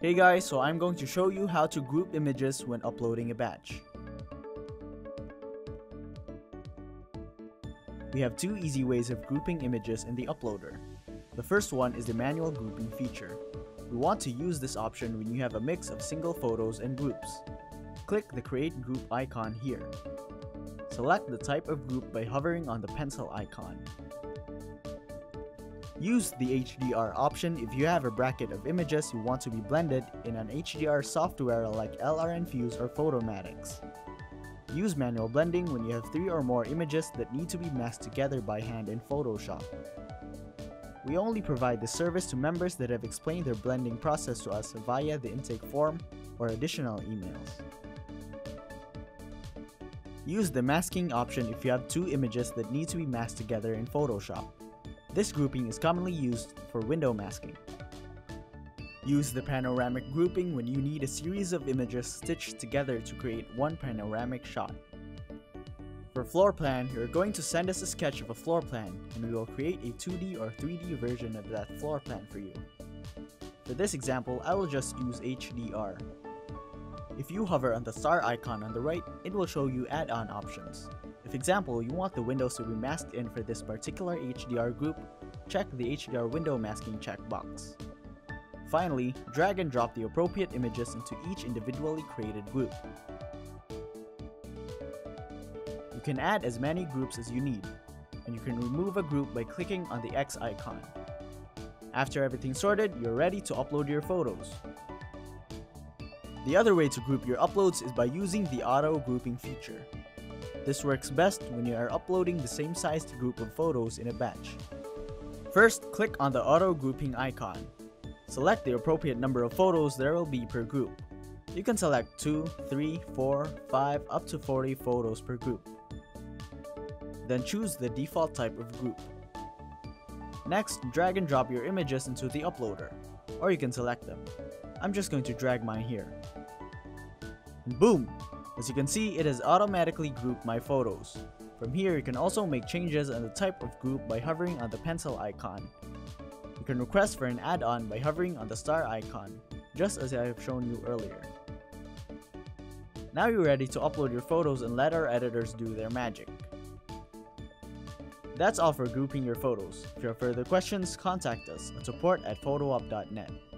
Hey guys, so I'm going to show you how to group images when uploading a batch. We have two easy ways of grouping images in the uploader. The first one is the manual grouping feature. We want to use this option when you have a mix of single photos and groups. Click the Create Group icon here. Select the type of group by hovering on the pencil icon. Use the HDR option if you have a bracket of images you want to be blended in an HDR software like LRN Fuse or Photomatix. Use manual blending when you have 3 or more images that need to be masked together by hand in Photoshop. We only provide this service to members that have explained their blending process to us via the intake form or additional emails. Use the masking option if you have 2 images that need to be masked together in Photoshop. This grouping is commonly used for window masking. Use the panoramic grouping when you need a series of images stitched together to create one panoramic shot. For floor plan, you're going to send us a sketch of a floor plan, and we will create a 2D or 3D version of that floor plan for you. For this example, I will just use HDR. If you hover on the star icon on the right, it will show you add-on options. If, example, you want the windows to be masked in for this particular HDR group, check the HDR window masking checkbox. Finally, drag and drop the appropriate images into each individually created group. You can add as many groups as you need, and you can remove a group by clicking on the X icon. After everything's sorted, you're ready to upload your photos. The other way to group your uploads is by using the auto grouping feature. This works best when you are uploading the same sized group of photos in a batch. First, click on the auto grouping icon. Select the appropriate number of photos there will be per group. You can select 2, 3, 4, 5, up to 40 photos per group. Then choose the default type of group. Next, drag and drop your images into the uploader, or you can select them. I'm just going to drag mine here. And boom! As you can see, it has automatically grouped my photos. From here, you can also make changes on the type of group by hovering on the pencil icon. You can request for an add-on by hovering on the star icon, just as I have shown you earlier. Now you're ready to upload your photos and let our editors do their magic. That's all for grouping your photos. If you have further questions, contact us at support@photoup.net.